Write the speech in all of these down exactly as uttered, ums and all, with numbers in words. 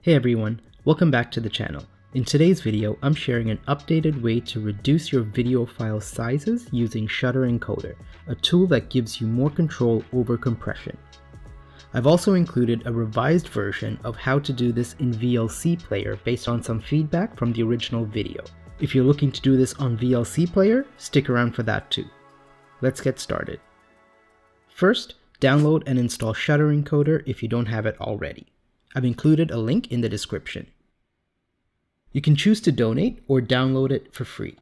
Hey everyone, welcome back to the channel. In today's video, I'm sharing an updated way to reduce your video file sizes using Shutter Encoder, a tool that gives you more control over compression. I've also included a revised version of how to do this in V L C Player based on some feedback from the original video. If you're looking to do this on V L C Player, stick around for that too. Let's get started. First, download and install Shutter Encoder if you don't have it already. I've included a link in the description. You can choose to donate or download it for free.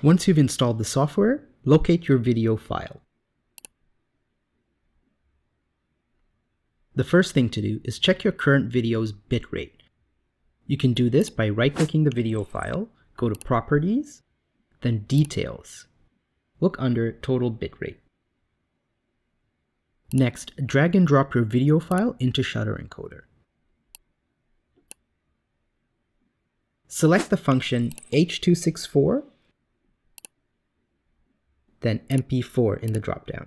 Once you've installed the software, locate your video file. The first thing to do is check your current video's bitrate. You can do this by right-clicking the video file, go to Properties, then Details. Look under Total Bitrate. Next, drag and drop your video file into Shutter Encoder. Select the function H two sixty-four, then M P four in the dropdown.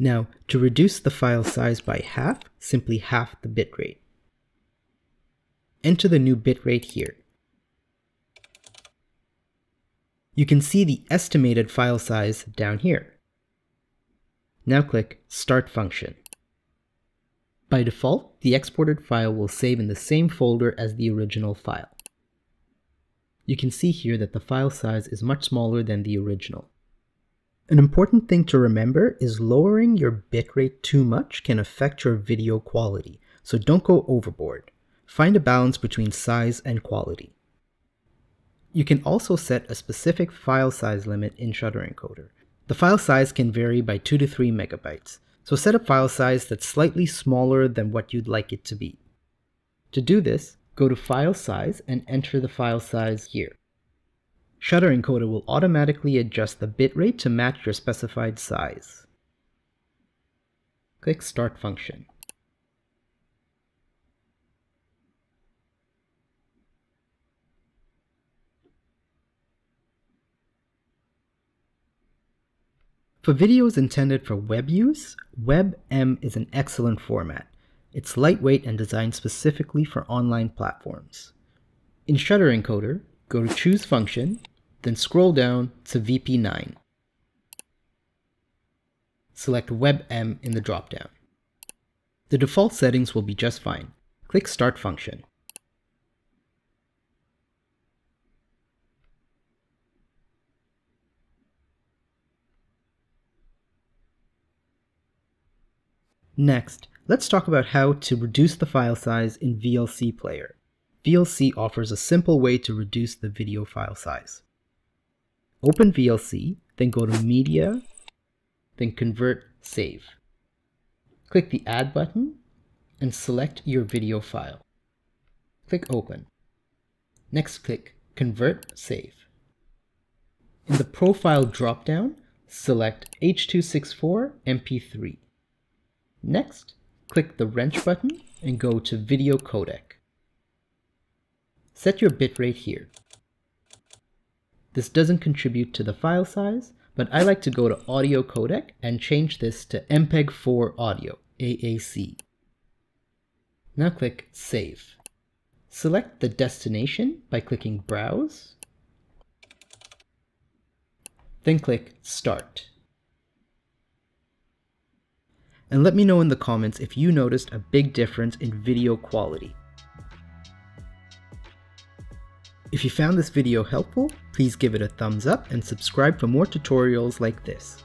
Now, to reduce the file size by half, simply half the bitrate. Enter the new bitrate here. You can see the estimated file size down here. Now click Start Function. By default, the exported file will save in the same folder as the original file. You can see here that the file size is much smaller than the original. An important thing to remember is lowering your bitrate too much can affect your video quality, so don't go overboard. Find a balance between size and quality. You can also set a specific file size limit in Shutter Encoder. The file size can vary by two to three megabytes, so set a file size that's slightly smaller than what you'd like it to be. To do this, go to File Size and enter the file size here. Shutter Encoder will automatically adjust the bitrate to match your specified size. Click Start Function. For videos intended for web use, WebM is an excellent format. It's lightweight and designed specifically for online platforms. In Shutter Encoder, go to Choose Function, then scroll down to V P nine. Select WebM in the dropdown. The default settings will be just fine. Click Start Function. Next, let's talk about how to reduce the file size in V L C Player. V L C offers a simple way to reduce the video file size. Open V L C, then go to Media, then Convert, Save. Click the Add button and select your video file. Click Open. Next, click Convert, Save. In the Profile dropdown, select H two sixty-four M P three. Next, click the wrench button and go to Video Codec. Set your bitrate here. This doesn't contribute to the file size, but I like to go to Audio Codec and change this to M P E G four Audio, A A C. Now click Save. Select the destination by clicking Browse, then click Start. And let me know in the comments if you noticed a big difference in video quality. If you found this video helpful, please give it a thumbs up and subscribe for more tutorials like this.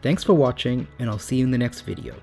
Thanks for watching, and I'll see you in the next video.